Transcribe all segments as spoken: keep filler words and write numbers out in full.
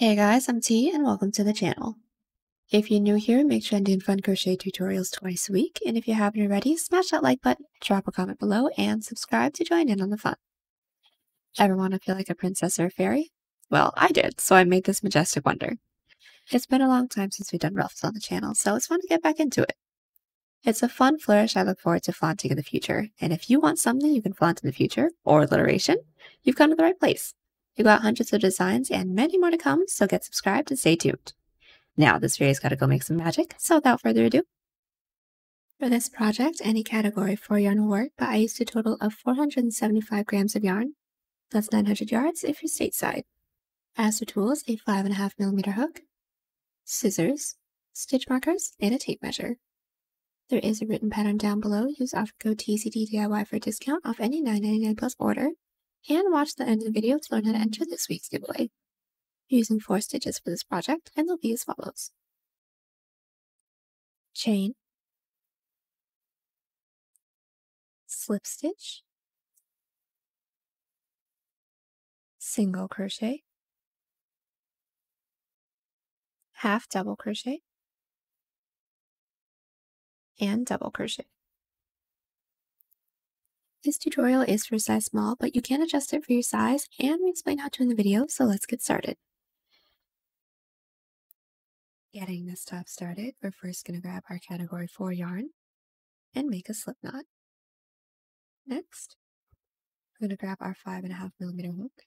Hey guys, I'm T and welcome to the channel. If you're new here, make sure I'm doing fun crochet tutorials twice a week, and if you haven't already, smash that like button, drop a comment below, and subscribe to join in on the fun. Ever want to feel like a princess or a fairy? Well, I did, so I made this majestic wonder. It's been a long time since we've done ruffles on the channel, so it's fun to get back into it. It's a fun flourish I look forward to flaunting in the future, and if you want something you can flaunt in the future, or alliteration, you've come to the right place. We've got hundreds of designs and many more to come, so get subscribed and stay tuned. Now this fairy's gotta go make some magic, so without further ado. For this project, any category for yarn will work, but I used a total of four hundred seventy-five grams of yarn. That's nine hundred yards if you're stateside. As for tools, a five and a half millimeter hook, scissors, stitch markers, and a tape measure. There is a written pattern down below. Use offer code T C D D I Y for a discount off any nine ninety-nine plus order. And watch the end of the video to learn how to enter this week's giveaway. We're using four stitches for this project, and they'll be as follows. Chain, slip stitch, single crochet, half double crochet, and double crochet. This tutorial is for size small, but you can adjust it for your size, and we explain how to in the video, so let's get started. Getting this top started, we're first going to grab our category four yarn and make a slip knot. Next, we're going to grab our five and a half millimeter hook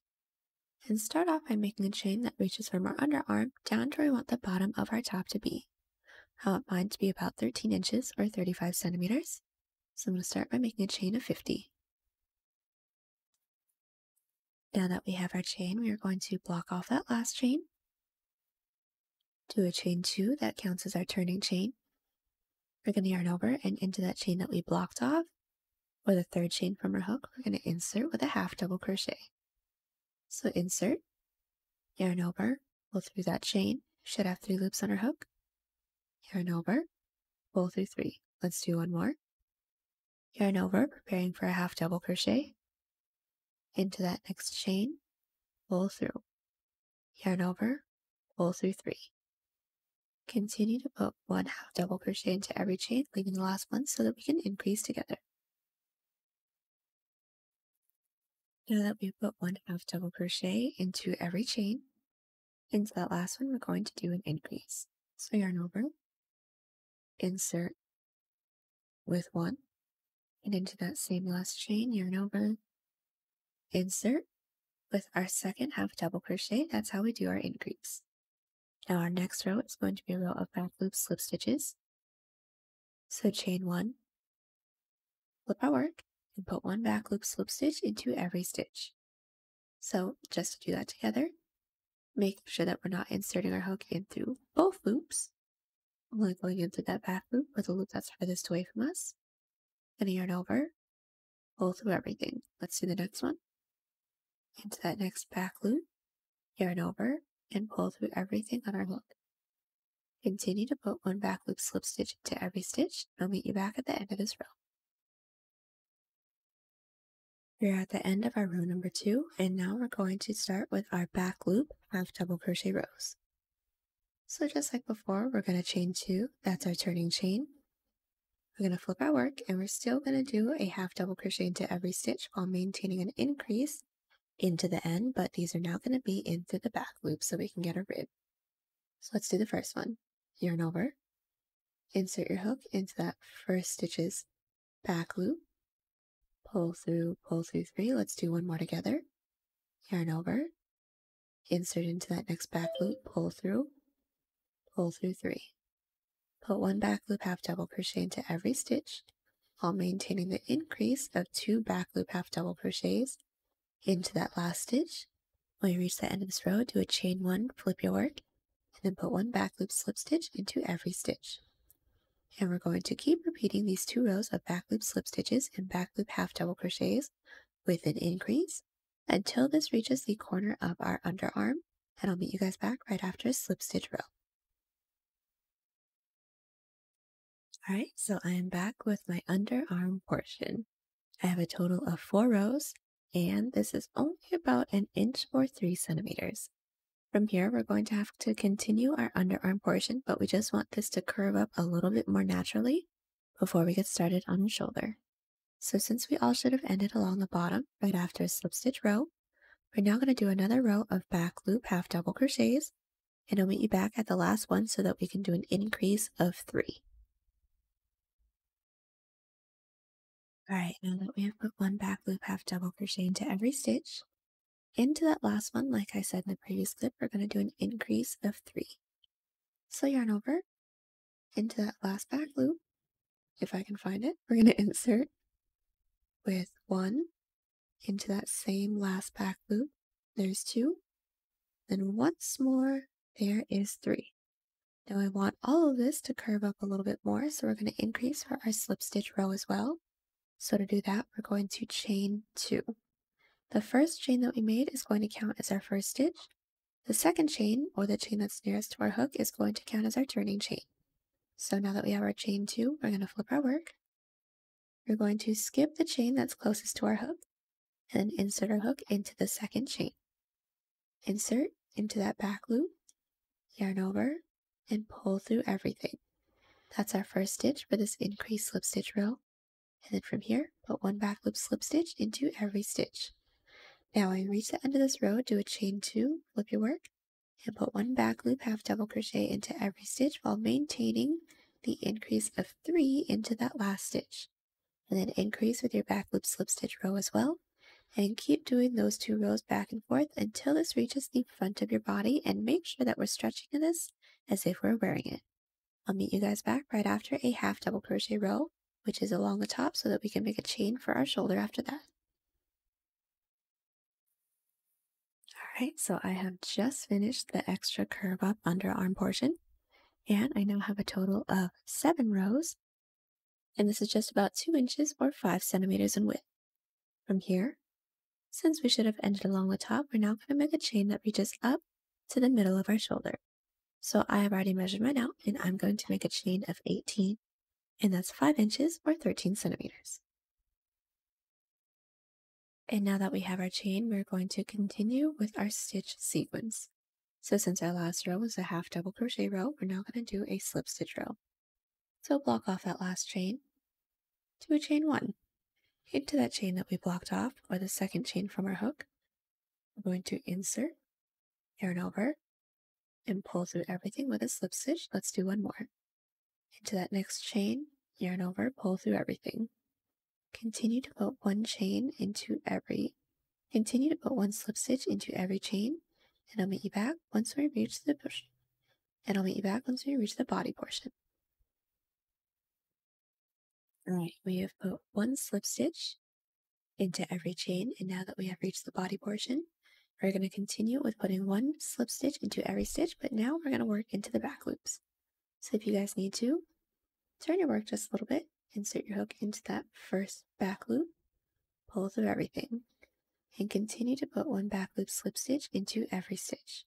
and start off by making a chain that reaches from our underarm down to where we want the bottom of our top to be. I want mine to be about thirteen inches or thirty-five centimeters. So I'm going to start by making a chain of fifty. Now that we have our chain, we are going to block off that last chain, do a chain two, that counts as our turning chain. We're going to yarn over, and into that chain that we blocked off, or the third chain from our hook, we're going to insert with a half double crochet. So insert, yarn over, pull through that chain, should have three loops on our hook, yarn over, pull through three. Let's do one more. Yarn over, preparing for a half double crochet, into that next chain, pull through, yarn over, pull through three. Continue to put one half double crochet into every chain, leaving the last one so that we can increase together. Now that we've put one half double crochet into every chain, into that last one we're going to do an increase. So yarn over, insert with one, and into that same last chain, yarn over, insert with our second half double crochet. That's how we do our increase. Now our next row is going to be a row of back loop slip stitches. So chain one, flip our work, and put one back loop slip stitch into every stitch. So just to do that together, make sure that we're not inserting our hook in through both loops. Only going in through that back loop or the loop that's furthest away from us. Gonna yarn over, pull through everything. Let's do the next one. Into that next back loop, yarn over, and pull through everything on our hook. Continue to put one back loop slip stitch into every stitch, and I'll meet you back at the end of this row. We're at the end of our row number two, and now we're going to start with our back loop half double crochet rows. So just like before, we're gonna chain two, that's our turning chain. We're going to flip our work, and we're still going to do a half double crochet into every stitch while maintaining an increase into the end, but these are now going to be in through the back loop so we can get a rib. So let's do the first one. Yarn over, insert your hook into that first stitch's back loop, pull through, pull through three. Let's do one more together. Yarn over, insert into that next back loop, pull through, pull through three. Put one back loop half double crochet into every stitch while maintaining the increase of two back loop half double crochets into that last stitch. When you reach the end of this row, do a chain one, flip your work, and then put one back loop slip stitch into every stitch. And we're going to keep repeating these two rows of back loop slip stitches and back loop half double crochets with an increase until this reaches the corner of our underarm, and I'll meet you guys back right after a slip stitch row. Alright, so I am back with my underarm portion. I have a total of four rows, and this is only about an inch or three centimeters. From here, we're going to have to continue our underarm portion, but we just want this to curve up a little bit more naturally before we get started on the shoulder. So since we all should have ended along the bottom right after a slip stitch row, we're now going to do another row of back loop half double crochets, and I'll meet you back at the last one so that we can do an increase of three. Alright, now that we have put one back loop half double crochet into every stitch, into that last one, like I said in the previous clip, we're going to do an increase of three. So yarn over, into that last back loop, if I can find it, we're going to insert with one, into that same last back loop, there's two, then once more, there is three. Now I want all of this to curve up a little bit more, so we're going to increase for our slip stitch row as well. So to do that, we're going to chain two. The first chain that we made is going to count as our first stitch. The second chain, or the chain that's nearest to our hook, is going to count as our turning chain. So now that we have our chain two, we're going to flip our work. We're going to skip the chain that's closest to our hook, and insert our hook into the second chain. Insert into that back loop, yarn over, and pull through everything. That's our first stitch for this increased slip stitch row. And then from here, put one back loop slip stitch into every stitch. Now when we reach the end of this row, do a chain two, flip your work, and put one back loop half double crochet into every stitch while maintaining the increase of three into that last stitch. And then increase with your back loop slip stitch row as well, and keep doing those two rows back and forth until this reaches the front of your body, and make sure that we're stretching this as if we're wearing it. I'll meet you guys back right after a half double crochet row, which is along the top so that we can make a chain for our shoulder after that. Alright, so I have just finished the extra curve up underarm portion, and I now have a total of seven rows, and this is just about two inches or five centimeters in width. From here, since we should have ended along the top, we're now going to make a chain that reaches up to the middle of our shoulder. So I have already measured mine out, and I'm going to make a chain of eighteen, and that's five inches or thirteen centimeters. And now that we have our chain, we're going to continue with our stitch sequence. So since our last row was a half double crochet row, we're now going to do a slip stitch row. So block off that last chain, do a chain one. Into that chain that we blocked off, or the second chain from our hook, we're going to insert, yarn over, and pull through everything with a slip stitch. Let's do one more. Into that next chain, yarn over, pull through everything. Continue to put one chain into every, continue to put one slip stitch into every chain, and I'll meet you back once we reach the push, and I'll meet you back once we reach the body portion. Alright, we have put one slip stitch into every chain, and now that we have reached the body portion, we're going to continue with putting one slip stitch into every stitch, but now we're going to work into the back loops. So if you guys need to, turn your work just a little bit, insert your hook into that first back loop, pull through everything, and continue to put one back loop slip stitch into every stitch.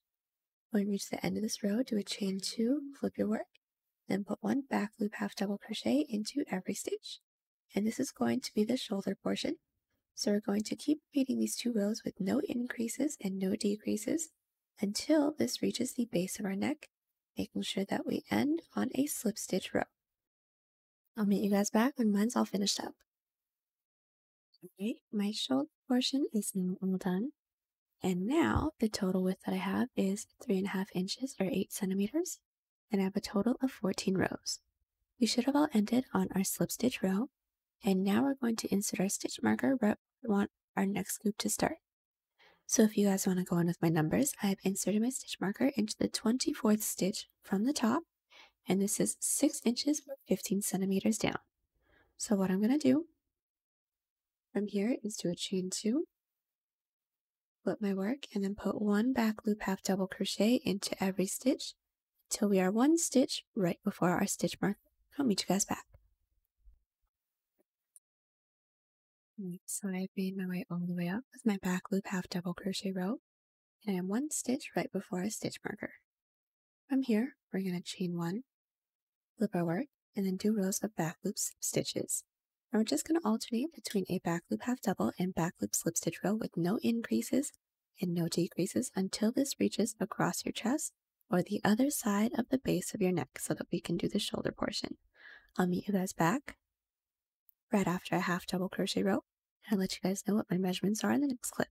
When we reach the end of this row, do a chain two, flip your work, then put one back loop half double crochet into every stitch. And this is going to be the shoulder portion. So we're going to keep repeating these two rows with no increases and no decreases until this reaches the base of our neck, making sure that we end on a slip stitch row. I'll meet you guys back when mine's all finished up. Okay, my shoulder portion is now all done. And now the total width that I have is three and a half inches or eight centimeters. And I have a total of fourteen rows. We should have all ended on our slip stitch row, and now we're going to insert our stitch marker where we want our next loop to start. So if you guys want to go in with my numbers, I have inserted my stitch marker into the twenty-fourth stitch from the top, and this is six inches or fifteen centimeters down. So what I'm going to do from here is do a chain two, flip my work, and then put one back loop half double crochet into every stitch till we are one stitch right before our stitch mark. I'll meet you guys back. So I've made my way all the way up with my back loop half double crochet row, and I am one stitch right before our stitch marker. From here, we're going to chain one, flip our work, and then do rows of back loop slip stitches. And we're just going to alternate between a back loop half double and back loop slip stitch row with no increases and no decreases until this reaches across your chest or the other side of the base of your neck so that we can do the shoulder portion. I'll meet you guys back right after I half double crochet row, and I'll let you guys know what my measurements are in the next clip.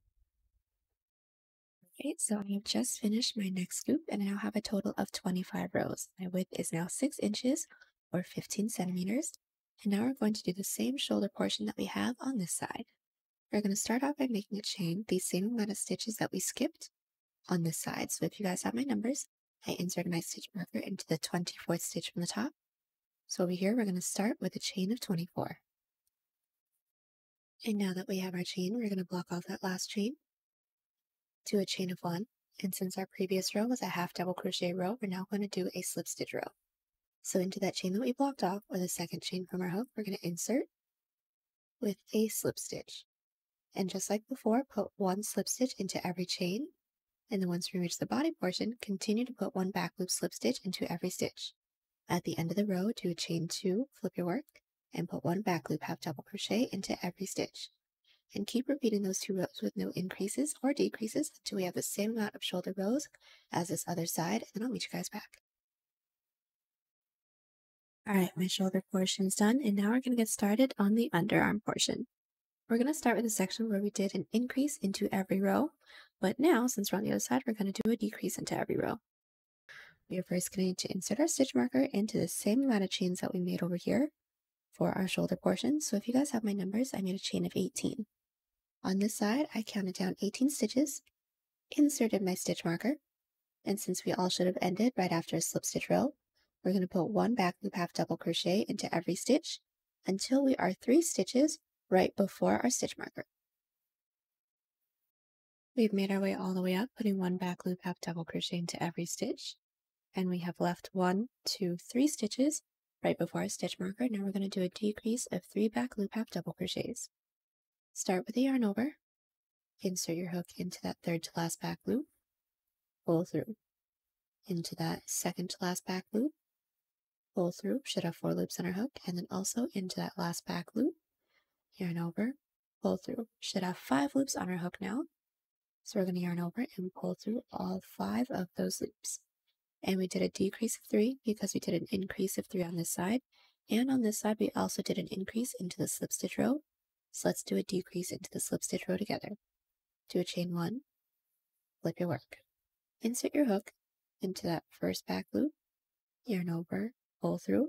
Alright, so I have just finished my next loop and I now have a total of twenty-five rows. My width is now six inches or fifteen centimeters, and now we're going to do the same shoulder portion that we have on this side. We're going to start off by making a chain, the same amount of stitches that we skipped on this side. So if you guys have my numbers, I inserted my stitch marker into the twenty-fourth stitch from the top. So over here, we're going to start with a chain of twenty-four. And now that we have our chain, we're going to block off that last chain to a chain of one. And since our previous row was a half double crochet row, we're now going to do a slip stitch row. So into that chain that we blocked off, or the second chain from our hook, we're going to insert with a slip stitch. And just like before, put one slip stitch into every chain. And then once we reach the body portion, continue to put one back loop slip stitch into every stitch. At the end of the row, do a chain two, flip your work, and put one back loop half double crochet into every stitch. And keep repeating those two rows with no increases or decreases until we have the same amount of shoulder rows as this other side, and then I'll meet you guys back. Alright, my shoulder portion's done, and now we're going to get started on the underarm portion. We're going to start with a section where we did an increase into every row, but now, since we're on the other side, we're going to do a decrease into every row. We are first going to need to insert our stitch marker into the same amount of chains that we made over here for our shoulder portion. So if you guys have my numbers, I made a chain of eighteen. On this side, I counted down eighteen stitches, inserted my stitch marker, and since we all should have ended right after a slip stitch row, we're going to put one back loop half double crochet into every stitch until we are three stitches right before our stitch marker. We've made our way all the way up, putting one back loop half double crochet into every stitch, and we have left one, two, three stitches right before our stitch marker. Now we're going to do a decrease of three back loop half double crochets. Start with a yarn over, insert your hook into that third to last back loop, pull through, into that second to last back loop, pull through, should have four loops on our hook, and then also into that last back loop, yarn over, pull through, should have five loops on our hook now. So we're going to yarn over and pull through all five of those loops. And we did a decrease of three because we did an increase of three on this side. And on this side, we also did an increase into the slip stitch row. So let's do a decrease into the slip stitch row together. Do a chain one, flip your work. Insert your hook into that first back loop, yarn over, pull through.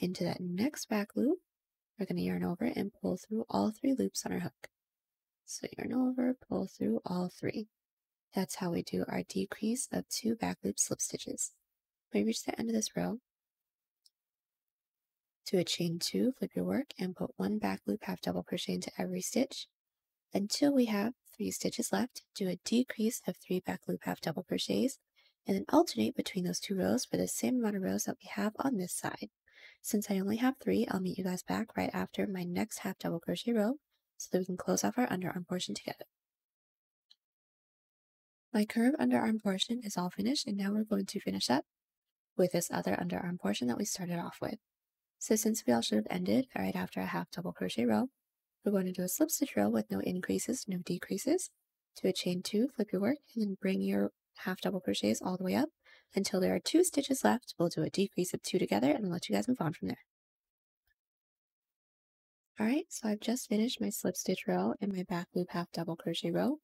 Into that next back loop, we're going to yarn over and pull through all three loops on our hook. So yarn over, pull through all three. That's how we do our decrease of two back loop slip stitches. When we reach the end of this row, do a chain two, flip your work, and put one back loop half double crochet into every stitch. Until we have three stitches left, do a decrease of three back loop half double crochets, and then alternate between those two rows for the same amount of rows that we have on this side. Since I only have three, I'll meet you guys back right after my next half double crochet row, so that we can close off our underarm portion together. My curve underarm portion is all finished, and now we're going to finish up with this other underarm portion that we started off with. So since we all should have ended right after a half double crochet row, we're going to do a slip stitch row with no increases, no decreases, to a chain two, flip your work, and then bring your half double crochets all the way up until there are two stitches left. We'll do a decrease of two together, and I'll let you guys move on from there. Alright, so I've just finished my slip stitch row and my back loop half double crochet row.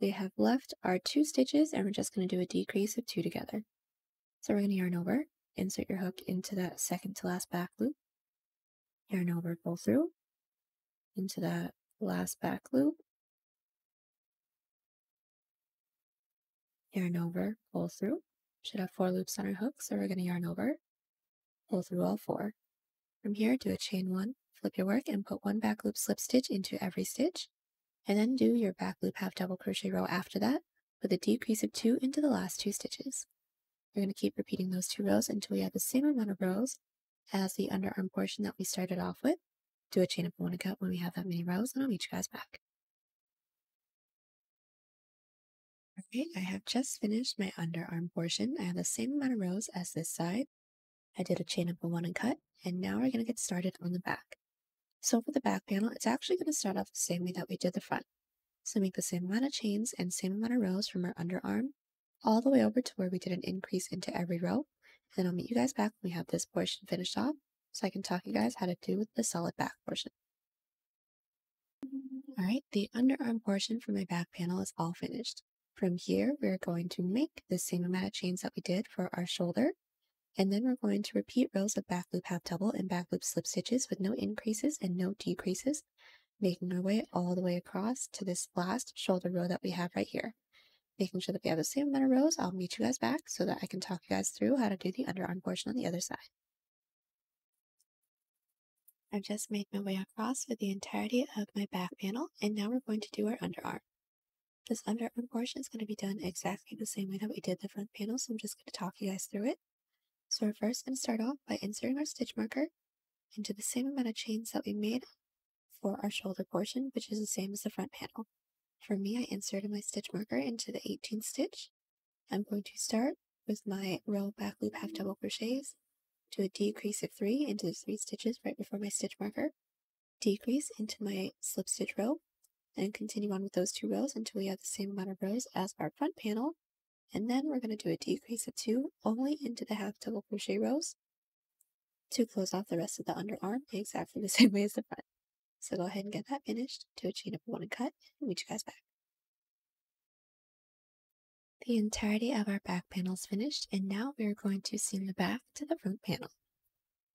We have left our two stitches, and we're just going to do a decrease of two together. So we're going to yarn over, insert your hook into that second to last back loop, yarn over, pull through, into that last back loop, yarn over, pull through. Should have four loops on our hook, so we're going to yarn over, pull through all four. From here, do a chain one, flip your work, and put one back loop slip stitch into every stitch, and then do your back loop half double crochet row after that with a decrease of two into the last two stitches. We're going to keep repeating those two rows until we have the same amount of rows as the underarm portion that we started off with. Do a chain up and one cut when we have that many rows, and I'll meet you guys back. Alright, I have just finished my underarm portion. I have the same amount of rows as this side. I did a chain up and one and cut, and now we're going to get started on the back. So for the back panel, it's actually going to start off the same way that we did the front. So make the same amount of chains and same amount of rows from our underarm all the way over to where we did an increase into every row. And I'll meet you guys back when we have this portion finished off so I can talk you guys how to do the solid back portion. All right, the underarm portion for my back panel is all finished. From here, we're going to make the same amount of chains that we did for our shoulder. And then we're going to repeat rows of back loop half double and back loop slip stitches with no increases and no decreases, making our way all the way across to this last shoulder row that we have right here. Making sure that we have the same amount of rows, I'll meet you guys back so that I can talk you guys through how to do the underarm portion on the other side. I've just made my way across with the entirety of my back panel, and now we're going to do our underarm. This underarm portion is going to be done exactly the same way that we did the front panel, so I'm just going to talk you guys through it. So we're first going to start off by inserting our stitch marker into the same amount of chains that we made for our shoulder portion, which is the same as the front panel. For me, I inserted my stitch marker into the eighteenth stitch. I'm going to start with my row back loop half double crochets, do a decrease of three into the three stitches right before my stitch marker, decrease into my slip stitch row, and continue on with those two rows until we have the same amount of rows as our front panel. And then we're going to do a decrease of two only into the half double crochet rows to close off the rest of the underarm exactly the same way as the front. So go ahead and get that finished, do a chain up one and cut, and meet you guys back. The entirety of our back panel is finished, and now we're going to seam the back to the front panel.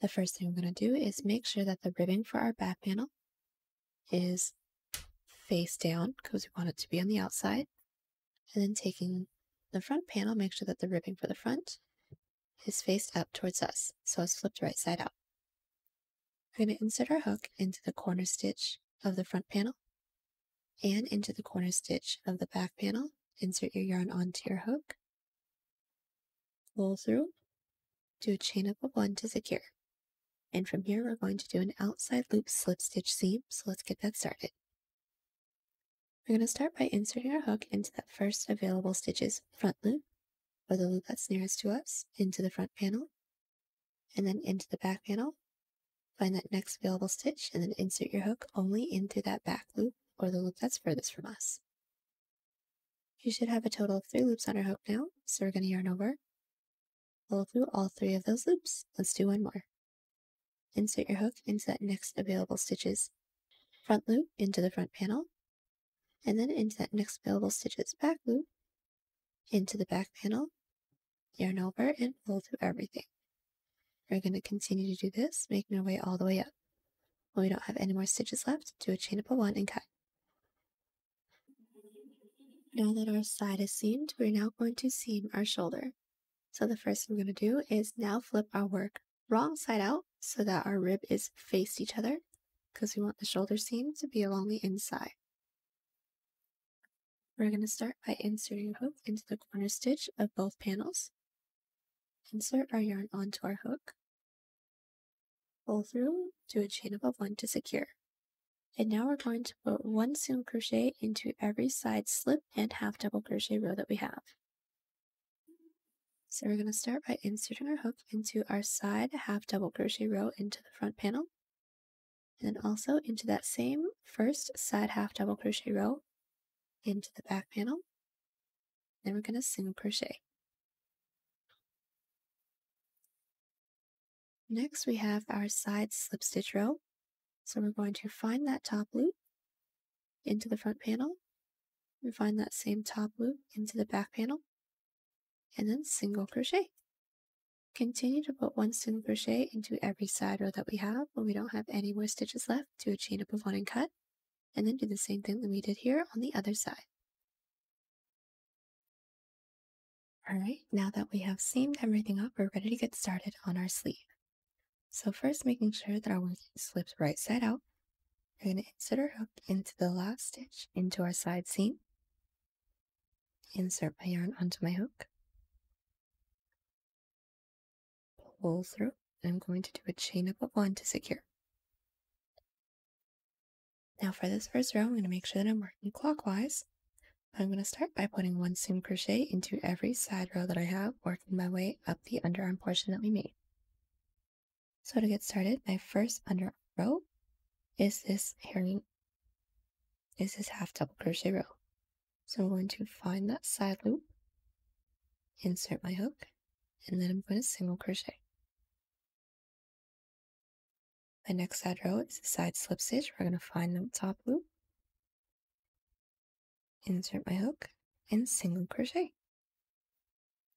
The first thing we're going to do is make sure that the ribbing for our back panel is face down because we want it to be on the outside. And then taking the front panel, make sure that the ribbing for the front is faced up towards us, so it's flipped right side out. We're going to insert our hook into the corner stitch of the front panel and into the corner stitch of the back panel. Insert your yarn onto your hook, pull through, do a chain up of one to secure. And from here, we're going to do an outside loop slip stitch seam, so let's get that started. We're going to start by inserting our hook into that first available stitch's front loop, or the loop that's nearest to us, into the front panel, and then into the back panel. Find that next available stitch, and then insert your hook only into that back loop, or the loop that's furthest from us. You should have a total of three loops on our hook now, so we're going to yarn over, pull through all three of those loops. Let's do one more. Insert your hook into that next available stitch's front loop into the front panel, and then into that next available stitch's back loop into the back panel, yarn over, and pull through everything. We're going to continue to do this, making our way all the way up. When we don't have any more stitches left, do a chain up of one and cut. Now that our side is seamed, we're now going to seam our shoulder. So the first thing we're going to do is now flip our work wrong side out so that our rib is faced each other, because we want the shoulder seam to be along the inside. We're going to start by inserting a hook into the corner stitch of both panels. Insert our yarn onto our hook, pull through, do a chain up of one to secure. And now we're going to put one seam crochet into every side slip and half double crochet row that we have. So we're going to start by inserting our hook into our side half double crochet row into the front panel, and then also into that same first side half double crochet row into the back panel. Then we're going to single crochet. Next we have our side slip stitch row. So we're going to find that top loop into the front panel, and find that same top loop into the back panel, and then single crochet. Continue to put one single crochet into every side row that we have. When we don't have any more stitches left, do a chain up of one and cut, and then do the same thing that we did here on the other side. Alright, now that we have seamed everything up, we're ready to get started on our sleeve. So first, making sure that our work is flipped right side out, we're going to insert our hook into the last stitch into our side seam, insert my yarn onto my hook, pull through, and I'm going to do a chain up of one to secure. Now for this first row, I'm going to make sure that I'm working clockwise. I'm going to start by putting one seam crochet into every side row that I have, working my way up the underarm portion that we made. So to get started, my first underarm row is this herring is this half double crochet row. So I'm going to find that side loop, insert my hook, and then I'm going to single crochet. My next side row is a side slip stitch. We're going to find the top loop, insert my hook, and single crochet.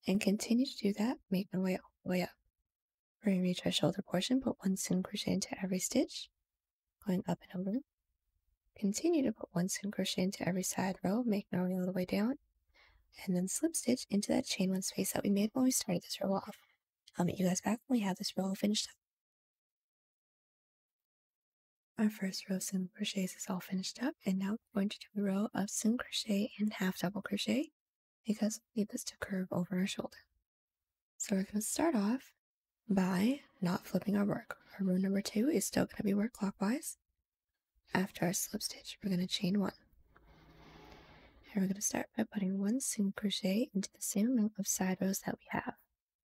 And continue to do that, make my way all the way up. We're going to reach our shoulder portion, put one single crochet into every stitch, going up and over. Continue to put one single crochet into every side row, make my way all the way down, and then slip stitch into that chain one space that we made when we started this row off. I'll meet you guys back when we have this row finished up. Our first row of single crochets is all finished up, and now we're going to do a row of single crochet and half double crochet because we need this to curve over our shoulder. So we're going to start off by not flipping our work. Our row number two is still going to be worked clockwise. After our slip stitch, we're going to chain one. And we're going to start by putting one single crochet into the same amount of side rows that we have.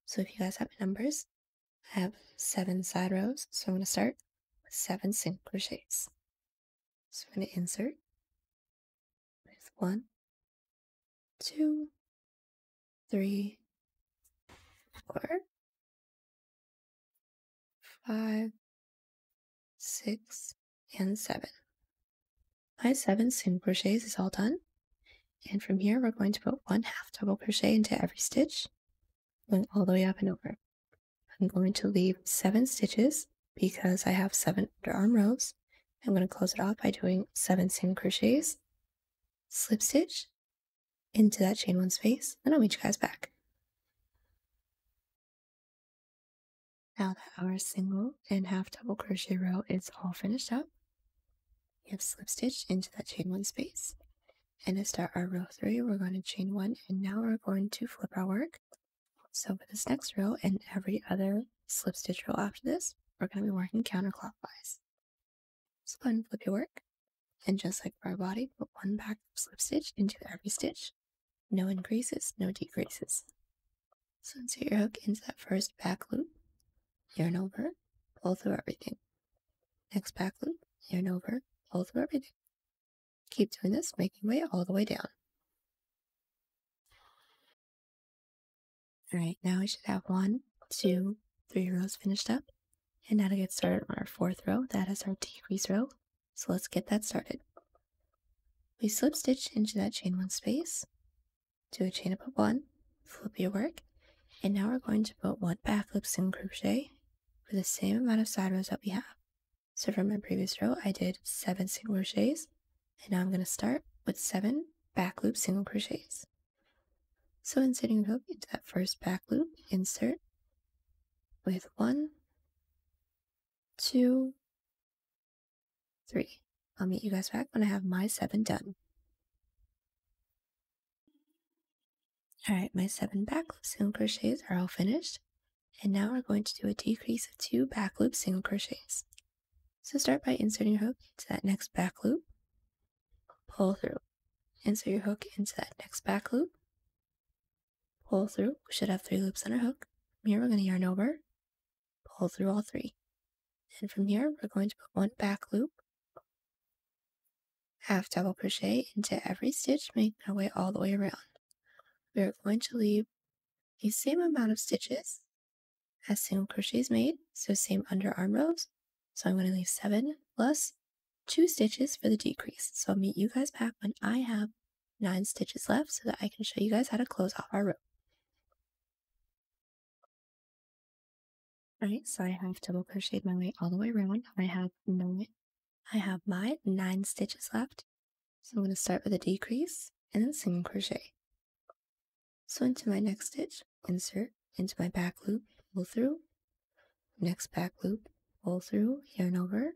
So if you guys have numbers, I have seven side rows, so I'm going to start with seven single crochets. So I'm going to insert with one, two, three, four, five, six, and seven. My seven single crochets is all done. And from here, we're going to put one half double crochet into every stitch, going all the way up and over. I'm going to leave seven stitches because I have seven underarm rows. I'm going to close it off by doing seven single crochets, slip stitch into that chain one space, and I'll meet you guys back. Now that our single and half double crochet row is all finished up, we have slip stitched into that chain one space. And to start our row three, we're going to chain one, and now we're going to flip our work. So for this next row and every other slip stitch row after this, we're going to be working counterclockwise. So go ahead and flip your work, and just like for our body, put one back slip stitch into every stitch. No increases, no decreases. So insert your hook into that first back loop, yarn over, pull through everything. Next back loop, yarn over, pull through everything. Keep doing this, making way all the way down. Alright, now we should have one, two, three rows finished up. And now to get started on our fourth row, that is our decrease row. So let's get that started. We slip stitch into that chain one space, do a chain up of one, flip your work, and now we're going to put one back loop single crochet for the same amount of side rows that we have. So from my previous row, I did seven single crochets. And now I'm going to start with seven back loop single crochets. So inserting your hook into that first back loop, insert with one, two, three. I'll meet you guys back when I have my seven done. Alright, my seven back loop single crochets are all finished. And now we're going to do a decrease of two back loop single crochets. So start by inserting your hook into that next back loop. Pull through, insert your hook into that next back loop, pull through. We should have three loops on our hook. From here, we're going to yarn over, pull through all three. And from here, we're going to put one back loop, half double crochet into every stitch, making our way all the way around. We are going to leave the same amount of stitches as single crochets made, so same underarm rows. So I'm going to leave seven plus two stitches for the decrease. So I'll meet you guys back when I have nine stitches left so that I can show you guys how to close off our row. Alright, so I have double crocheted my way all the way around. I have nine, I have my nine stitches left. So I'm going to start with a decrease and then single crochet. So into my next stitch, insert into my back loop, pull through, next back loop, pull through, yarn over,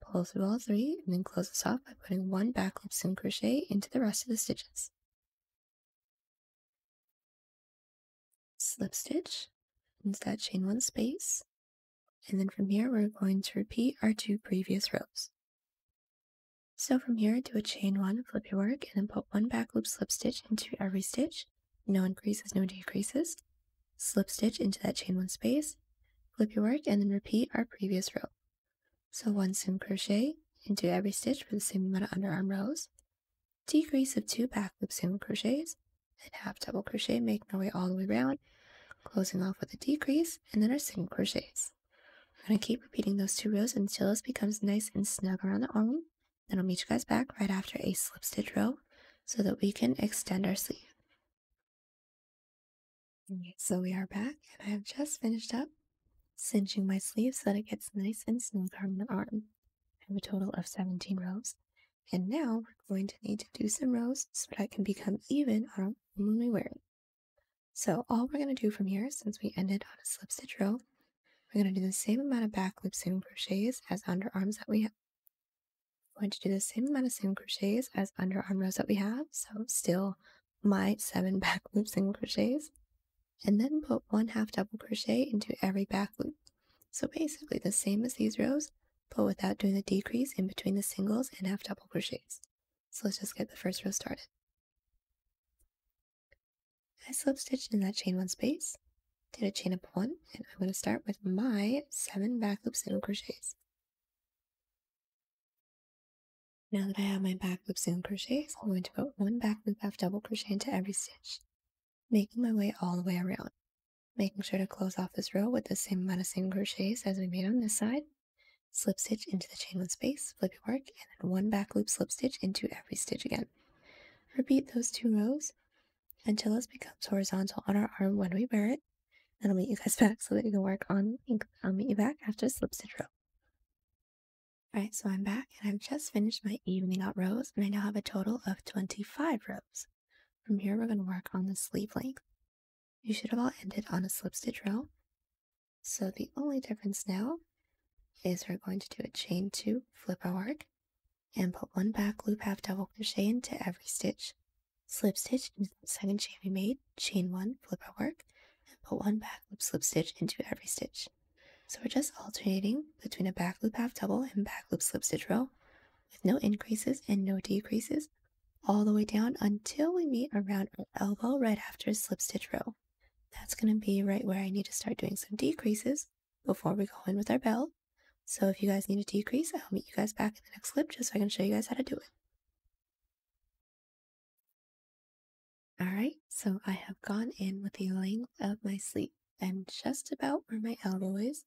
pull through all three, and then close this off by putting one back loop single crochet into the rest of the stitches. Slip stitch into that chain one space, and then from here we're going to repeat our two previous rows. So from here, do a chain one, flip your work, and then put one back loop slip stitch into every stitch. No increases, no decreases. Slip stitch into that chain one space, flip your work, and then repeat our previous row. So one single crochet and do every stitch for the same amount of underarm rows. Decrease of two back loop single crochets and half double crochet, making our way all the way around, closing off with a decrease, and then our single crochets. We're going to keep repeating those two rows until this becomes nice and snug around the arm. Then I'll meet you guys back right after a slip stitch row so that we can extend our sleeve. Okay, so we are back, and I have just finished up cinching my sleeve so that it gets nice and snug around the arm. I have a total of seventeen rows. And now we're going to need to do some rows so that I can become even on when we wear it. So all we're going to do from here, since we ended on a slip stitch row, we're going to do the same amount of back loop single crochets as underarms that we have. We're going to do the same amount of single crochets as underarm rows that we have, so still my seven back loop single crochets, and then put one half double crochet into every back loop. So basically the same as these rows, but without doing the decrease in between the singles and half double crochets. So let's just get the first row started. I slip stitched in that chain one space, did a chain up one, and I'm going to start with my seven back loop single crochets. Now that I have my back loop single crochets, I'm going to put one back loop half double crochet into every stitch, making my way all the way around, making sure to close off this row with the same amount of single crochets as we made on this side. Slip stitch into the chain one space, flip your work, and then one back loop slip stitch into every stitch again. Repeat those two rows until this becomes horizontal on our arm when we wear it. Then I'll meet you guys back so that you can work on ink. I'll meet you back after a slip stitch row. Alright, so I'm back, and I've just finished my evening out rows, and I now have a total of twenty-five rows. From here, we're going to work on the sleeve length. You should have all ended on a slip stitch row. So the only difference now is we're going to do a chain two, flip our work, and put one back loop half double crochet into every stitch. Slip stitch into the second chain we made, chain one, flip our work, and put one back loop slip stitch into every stitch. So we're just alternating between a back loop half double and back loop slip stitch row with no increases and no decreases all the way down until we meet around our elbow right after a slip stitch row. That's going to be right where I need to start doing some decreases before we go in with our bell. So if you guys need a decrease, I'll meet you guys back in the next clip just so I can show you guys how to do it. Alright, so I have gone in with the length of my sleeve. I'm just about where my elbow is.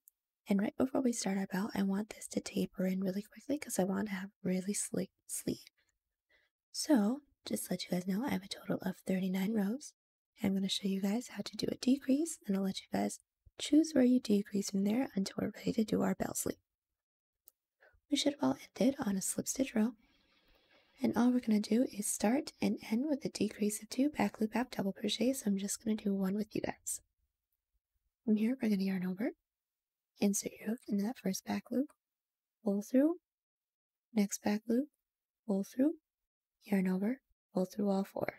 And right before we start our bell, I want this to taper in really quickly because I want to have a really slick sleeve. So, just to let you guys know, I have a total of thirty-nine rows. I'm going to show you guys how to do a decrease, and I'll let you guys choose where you decrease from there until we're ready to do our bell sleeve. We should have all ended on a slip stitch row, and all we're going to do is start and end with a decrease of two back loop half double crochet, so I'm just going to do one with you guys. From here, we're going to yarn over, insert your hook into that first back loop, pull through, next back loop, pull through, yarn over, pull through all four.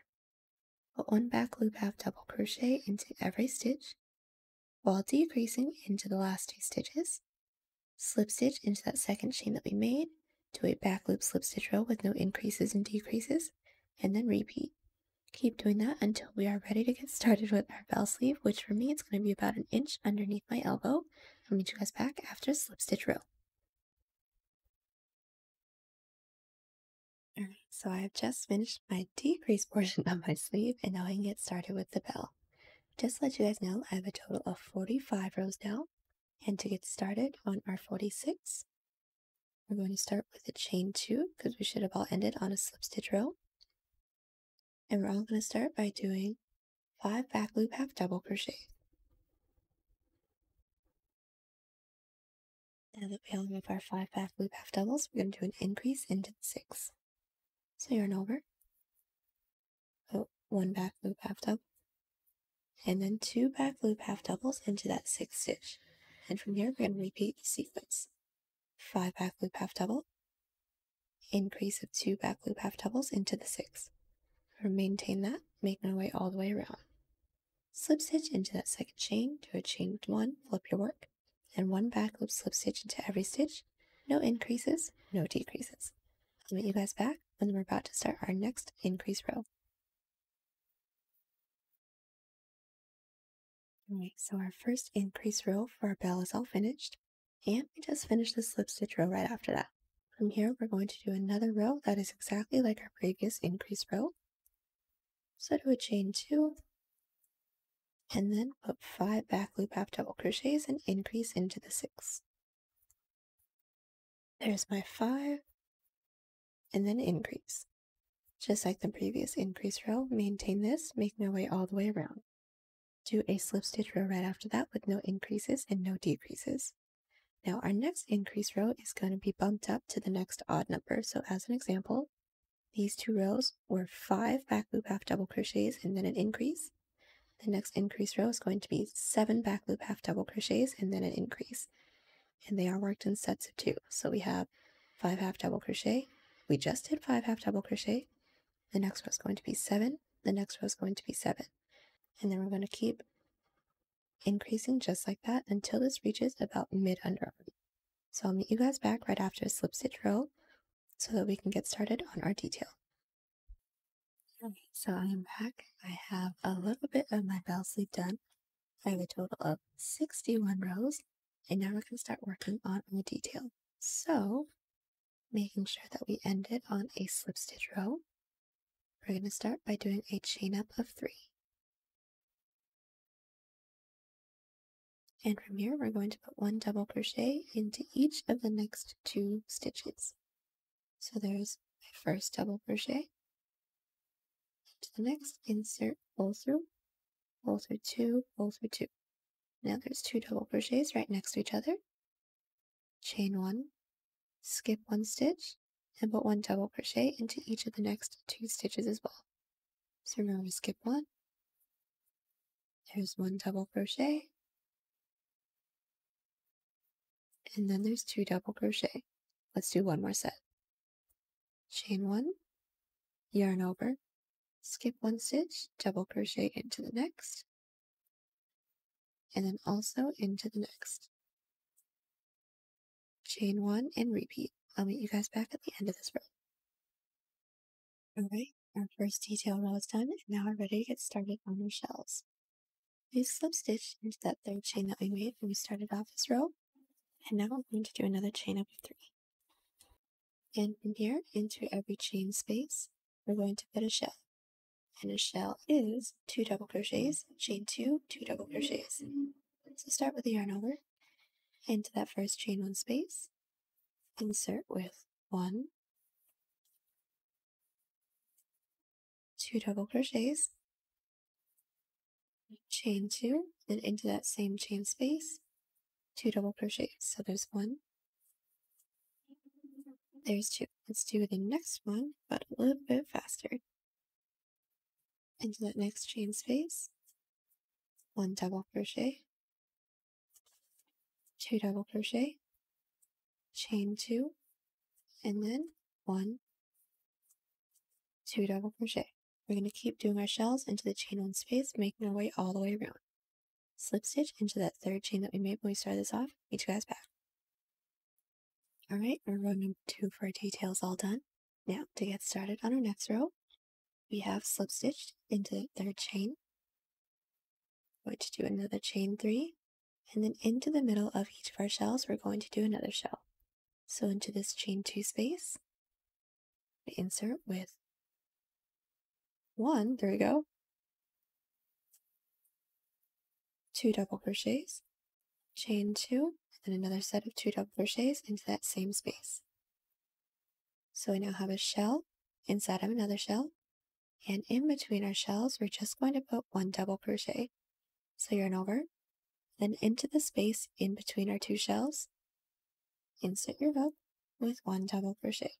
Put one back loop half double crochet into every stitch while decreasing into the last two stitches. Slip stitch into that second chain that we made, do a back loop slip stitch row with no increases and decreases, and then repeat. Keep doing that until we are ready to get started with our bell sleeve, which for me it's going to be about an inch underneath my elbow. I'll meet you guys back after a slip stitch row. Alright, so I have just finished my decrease portion of my sleeve, and now I can get started with the bell. Just to let you guys know, I have a total of forty-five rows now, and to get started on our forty-six, we're going to start with a chain two, because we should have all ended on a slip stitch row, and we're all going to start by doing five back loop half double crochet. Now that we all have our five back loop half doubles, we're going to do an increase into the six. So yarn over, put one back loop half double, and then two back loop half doubles into that sixth stitch. And from here, we're going to repeat the sequence. five back loop half double, increase of two back loop half doubles into the sixth. We're going to maintain that, making our way all the way around. Slip stitch into that second chain, do a chain one, flip your work, and one back loop slip stitch into every stitch. No increases, no decreases. I'll meet you guys back when we're about to start our next increase row. Alright, so our first increase row for our bell is all finished, and we just finished the slip stitch row right after that. From here, we're going to do another row that is exactly like our previous increase row. So do a chain two, and then put five back loop half double crochets and increase into the six. There's my five, and then increase. Just like the previous increase row, maintain this, making our way all the way around. Do a slip stitch row right after that with no increases and no decreases. Now our next increase row is going to be bumped up to the next odd number. So as an example, these two rows were five back loop half double crochets and then an increase. The next increase row is going to be seven back loop half double crochets and then an increase. And they are worked in sets of two. So we have five half double crochet. We just did five half double crochet. The next row is going to be seven. The next row is going to be seven. And then we're going to keep increasing just like that until this reaches about mid underarm. So I'll meet you guys back right after a slip stitch row so that we can get started on our detail. Okay, so I'm back. I have a little bit of my bell sleeve done. I have a total of sixty-one rows, and now we're going to start working on our detail. So making sure that we end it on a slip stitch row, we're going to start by doing a chain up of three. And from here, we're going to put one double crochet into each of the next two stitches. So there's my first double crochet. To the next, insert, pull through, pull through two, pull through two. Now there's two double crochets right next to each other. Chain one, skip one stitch, and put one double crochet into each of the next two stitches as well. So remember to skip one. There's one double crochet. And then there's two double crochet. Let's do one more set. Chain one, yarn over, skip one stitch, double crochet into the next, and then also into the next. Chain one and repeat. I'll meet you guys back at the end of this row. Alright, our first detail row is done, and now we're ready to get started on our shells. We slip stitch into that third chain that we made when we started off this row. And now I'm going to do another chain up of three. And from here, into every chain space, we're going to put a shell. And a shell is two double crochets, chain two, two double crochets. So start with the yarn over, into that first chain one space, insert with one, two double crochets, chain two, and into that same chain space, two double crochets. So there's one, there's two. Let's do the next one, but a little bit faster. Into that next chain space, one double crochet, two double crochet, chain two, and then one, two double crochet. We're going to keep doing our shells into the chain one space, making our way all the way around. Slip stitch into that third chain that we made when we started this off. Meet you guys back. Alright, our row number two for our details all done. Now, to get started on our next row, we have slip stitched into the third chain. We're going to do another chain three, and then into the middle of each of our shells, we're going to do another shell. So into this chain two space, we insert with one, there we go, two double crochets, chain two, and another set of two double crochets into that same space. So we now have a shell inside of another shell, and in between our shells, we're just going to put one double crochet. So yarn over, then into the space in between our two shells, insert your hook with one double crochet.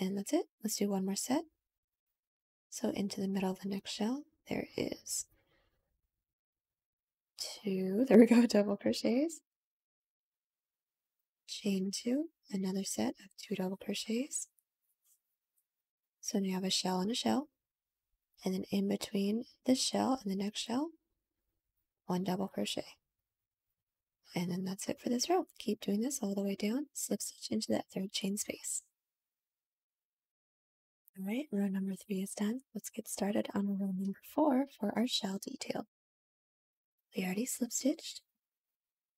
And that's it. Let's do one more set. So into the middle of the next shell, there is two, there we go, double crochets, chain two, another set of two double crochets. So now you have a shell and a shell, and then in between this shell and the next shell, one double crochet. And then that's it for this row. Keep doing this all the way down, slip stitch into that third chain space. All right, row number three is done. Let's get started on row number four for our shell detail. We already slip stitched,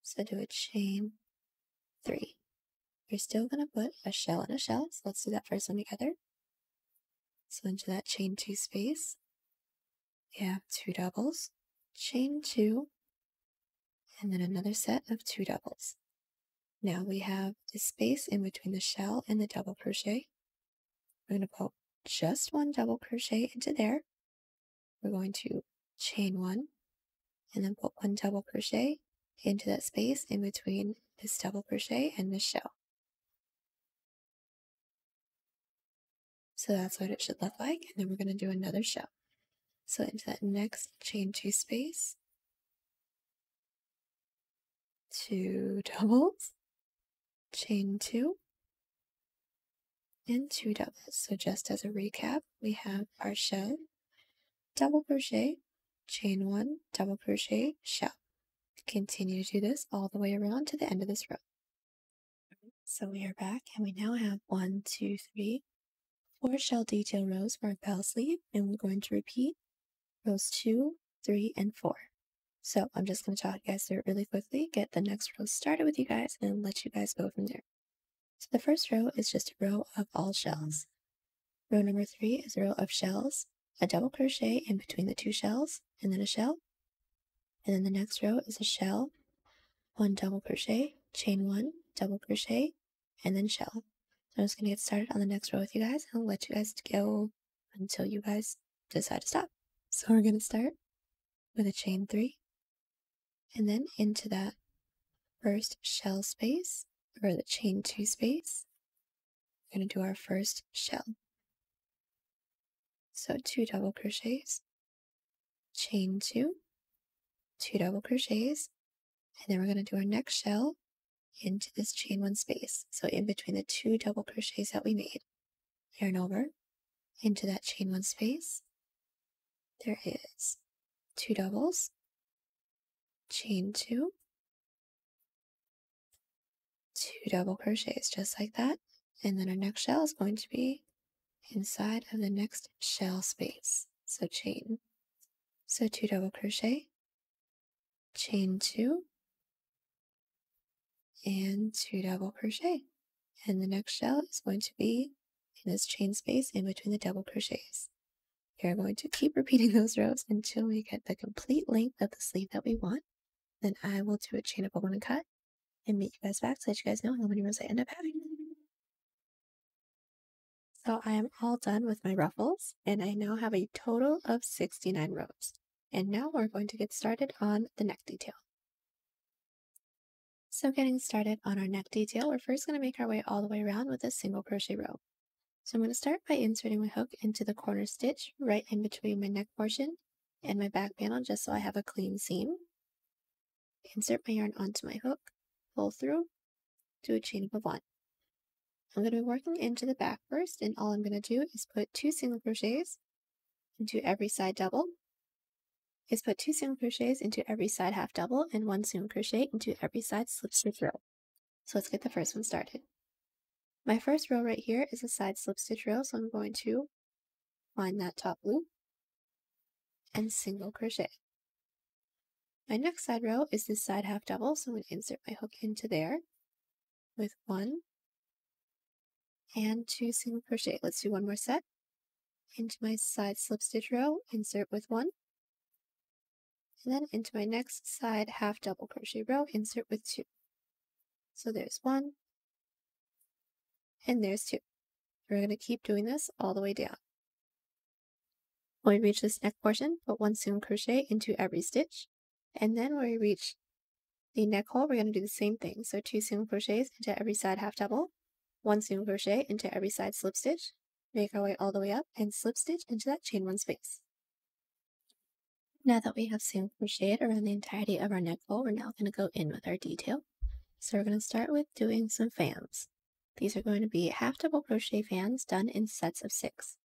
so do a chain three. We're still going to put a shell and a shell, so let's do that first one together. So into that chain two space, we have two doubles, chain two, and then another set of two doubles. Now we have the space in between the shell and the double crochet. We're going to put just one double crochet into there. We're going to chain one, and then put one double crochet into that space in between this double crochet and this shell. So that's what it should look like, and then we're going to do another shell. So into that next chain two space, two doubles, chain two, and two doubles. So just as a recap, we have our shell, double crochet, chain one, double crochet, shell. Continue to do this all the way around to the end of this row. So we are back, and we now have one, two, three, four shell detail rows for our bell sleeve, and we're going to repeat rows two, three, and four. So I'm just going to talk you guys through it really quickly, get the next row started with you guys, and let you guys go from there. So the first row is just a row of all shells. Row number three is a row of shells, a double crochet in between the two shells, and then a shell. And then the next row is a shell, one double crochet, chain one, double crochet, and then shell. So I'm just going to get started on the next row with you guys, and I'll let you guys go until you guys decide to stop. So we're going to start with a chain three, and then into that first shell space, or the chain two space, we're going to do our first shell. So two double crochets, chain two, two double crochets, and then we're going to do our next shell into this chain one space. So in between the two double crochets that we made, yarn over, into that chain one space, there is two doubles, chain two, two double crochets, just like that. And then our next shell is going to be inside of the next shell space, so chain. So two double crochet, chain two, and two double crochet, and the next shell is going to be in this chain space in between the double crochets. You're going to keep repeating those rows until we get the complete length of the sleeve that we want. Then I will do a chain up, one, and cut, and meet you guys back to let you guys know how many rows I end up having. So I am all done with my ruffles, and I now have a total of sixty-nine rows. And now we're going to get started on the neck detail. So getting started on our neck detail, we're first going to make our way all the way around with a single crochet row. So I'm going to start by inserting my hook into the corner stitch right in between my neck portion and my back panel, just so I have a clean seam. Insert my yarn onto my hook, pull through, do a chain up of one. I'm going to be working into the back first, and all I'm going to do is put two single crochets into every side double, is put two single crochets into every side half double, and one single crochet into every side slip stitch row. So let's get the first one started. My first row right here is a side slip stitch row, so I'm going to find that top loop and single crochet. My next side row is this side half double, so I'm going to insert my hook into there with one and two single crochet. Let's do one more set. Into my side slip stitch row, insert with one, and then into my next side half double crochet row, insert with two. So there's one, and there's two. We're going to keep doing this all the way down. When we reach this neck portion, put one single crochet into every stitch, and then when we reach the neck hole, we're going to do the same thing. So two single crochets into every side half double, one single crochet into every side slip stitch, make our way all the way up, and slip stitch into that chain one space. Now that we have single crocheted around the entirety of our neck hole, we're now going to go in with our detail. So we're going to start with doing some fans. These are going to be half double crochet fans done in sets of six.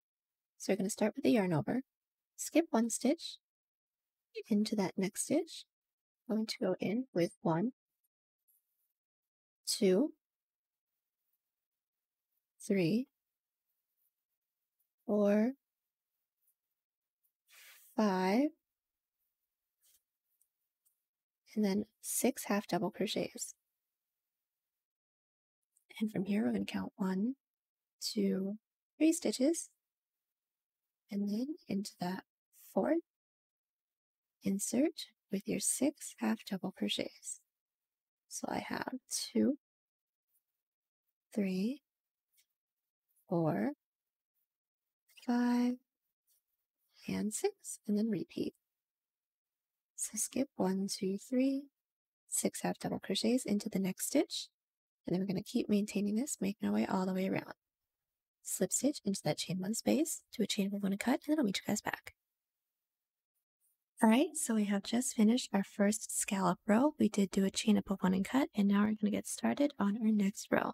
So we're going to start with the yarn over, skip one stitch, into that next stitch, I'm going to go in with one, two, three, four, five, and then six half double crochets. and from here we're going to count one, two, three stitches, and then into that fourth, insert with your six half double crochets. So I have two, three, four, five, and six, and then repeat. So skip one, two, three, six half double crochets into the next stitch, and then we're going to keep maintaining this, making our way all the way around. Slip stitch into that chain one space, do a chain we're going to cut, and then I'll meet you guys back. Alright, so we have just finished our first scallop row. We did do a chain up of one and cut, and now we're going to get started on our next row.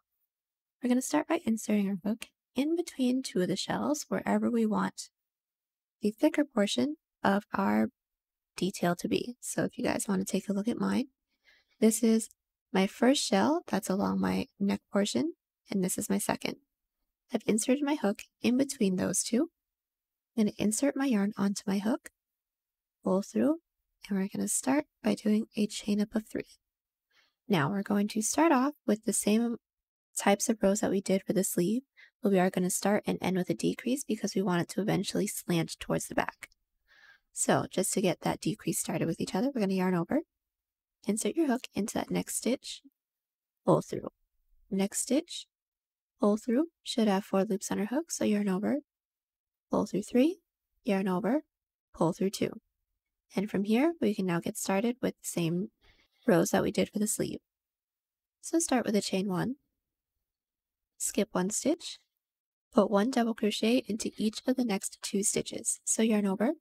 We're going to start by inserting our hook in between two of the shells, wherever we want the thicker portion of our detail to be. So if you guys want to take a look at mine, this is my first shell that's along my neck portion, and this is my second. I've inserted my hook in between those two. I'm going to insert my yarn onto my hook, pull through, and we're going to start by doing a chain up of three. Now we're going to start off with the same types of rows that we did for the sleeve, but we are going to start and end with a decrease because we want it to eventually slant towards the back. So just to get that decrease started with each other, we're going to yarn over, insert your hook into that next stitch, pull through, next stitch, pull through, should have four loops on our hook, so yarn over, pull through three, yarn over, pull through two. And from here, we can now get started with the same rows that we did for the sleeve. So start with a chain one, skip one stitch, put one double crochet into each of the next two stitches. So yarn over,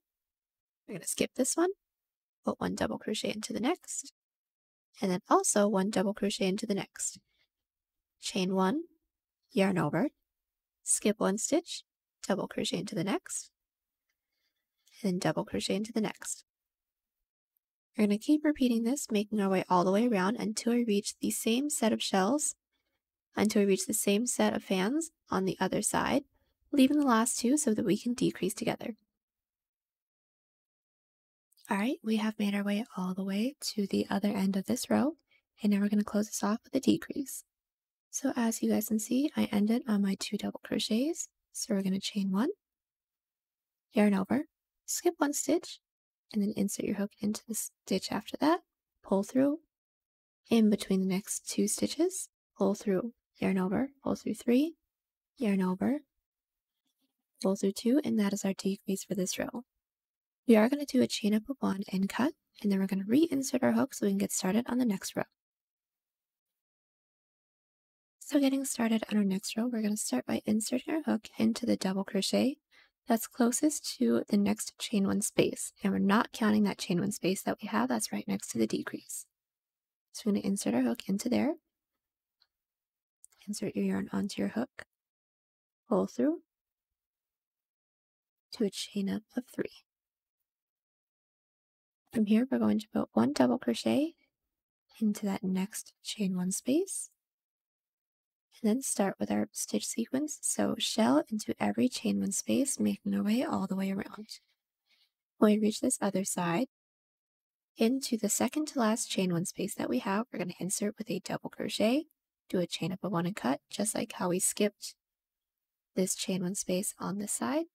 we're going to skip this one, put one double crochet into the next, and then also one double crochet into the next. Chain one, yarn over, skip one stitch, double crochet into the next, and then double crochet into the next. We're going to keep repeating this, making our way all the way around until we reach the same set of shells, until we reach the same set of fans on the other side, leaving the last two so that we can decrease together. Alright, we have made our way all the way to the other end of this row, and now we're going to close this off with a decrease. So as you guys can see, I ended on my two double crochets, so we're going to chain one, yarn over, skip one stitch, and then insert your hook into the stitch after that, pull through, in between the next two stitches, pull through, yarn over, pull through three, yarn over, pull through two, and that is our decrease for this row. We are going to do a chain up of one and cut, and then we're going to reinsert our hook so we can get started on the next row. So getting started on our next row, we're going to start by inserting our hook into the double crochet that's closest to the next chain one space, and we're not counting that chain one space that we have that's right next to the decrease. So we're going to insert our hook into there, insert your yarn onto your hook, pull through to a chain up of three. From here, we're going to put one double crochet into that next chain one space, and then start with our stitch sequence, so shell into every chain one space, making our way all the way around. When we reach this other side, into the second to last chain one space that we have, we're going to insert with a double crochet, do a chain up of one and cut, just like how we skipped this chain one space on this side.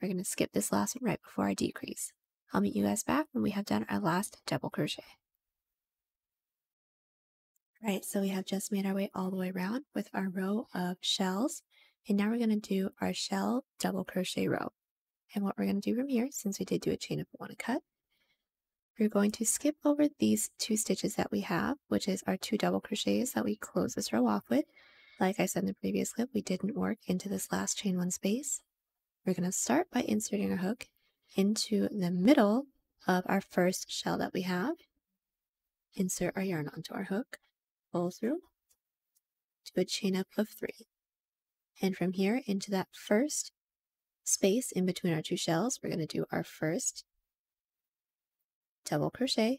We're going to skip this last one right before our decrease. I'll meet you guys back when we have done our last double crochet. Right, so we have just made our way all the way around with our row of shells, and now we're going to do our shell double crochet row. And what we're going to do from here, since we did do a chain up one and cut, we're going to skip over these two stitches that we have, which is our two double crochets that we close this row off with. Like I said in the previous clip, we didn't work into this last chain one space. We're going to start by inserting our hook into the middle of our first shell that we have, insert our yarn onto our hook, pull through to a chain up of three, and from here into that first space in between our two shells, we're going to do our first double crochet,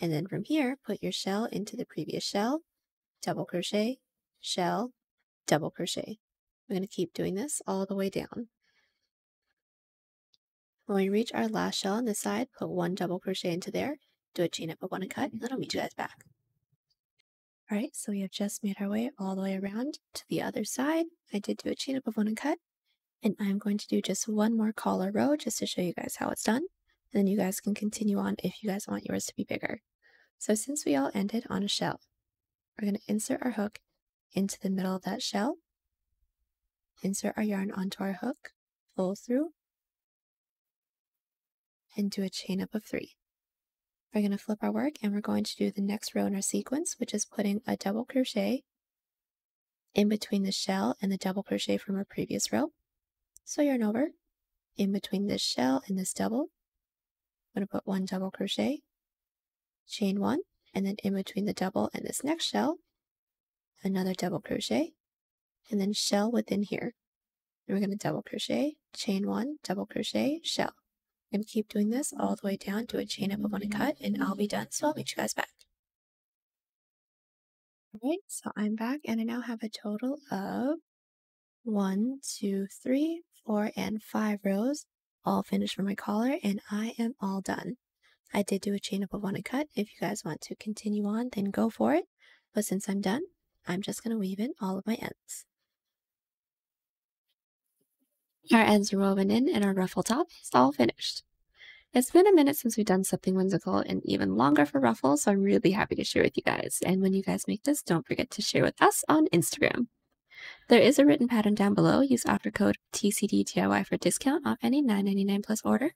and then from here put your shell into the previous shell, double crochet, shell, double crochet. We're going to keep doing this all the way down. When we reach our last shell on this side, put one double crochet into there, do a chain up of one and cut, and then I'll meet you guys back. All right, so we have just made our way all the way around to the other side. I did do a chain up of one and cut, and I'm going to do just one more collar row just to show you guys how it's done. And then you guys can continue on if you guys want yours to be bigger. So since we all ended on a shell, we're going to insert our hook into the middle of that shell, insert our yarn onto our hook, pull through, and do a chain up of three. We're going to flip our work and we're going to do the next row in our sequence, which is putting a double crochet in between the shell and the double crochet from our previous row. So yarn over, in between this shell and this double, I'm going to put one double crochet, chain one, and then in between the double and this next shell, another double crochet, and then shell within here. And we're going to double crochet, chain one, double crochet, shell. I'm going to keep doing this all the way down to a chain up of one and cut, and I'll be done, so I'll meet you guys back. All right, so I'm back, and I now have a total of one, two, three, four, and five rows all finished for my collar, and I am all done. I did do a chain up of one and cut. If you guys want to continue on, then go for it. But since I'm done, I'm just going to weave in all of my ends. Our ends are woven in and our ruffle top is all finished. It's been a minute since we've done something whimsical and even longer for ruffles, so I'm really happy to share with you guys. And when you guys make this, don't forget to share with us on Instagram. There is a written pattern down below. Use offer code T C D D I Y for discount off any nine ninety-nine plus order,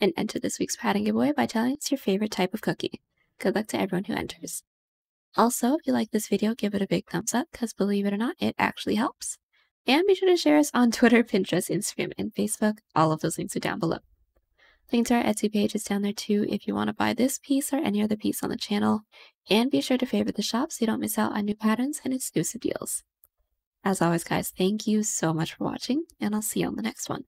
and enter this week's pattern giveaway by telling us your favorite type of cookie. Good luck to everyone who enters. Also, if you like this video, give it a big thumbs up, because believe it or not, it actually helps. And be sure to share us on Twitter, Pinterest, Instagram, and Facebook. All of those links are down below. Link to our Etsy page is down there too if you want to buy this piece or any other piece on the channel. And be sure to favorite the shop so you don't miss out on new patterns and exclusive deals. As always, guys, thank you so much for watching, and I'll see you on the next one.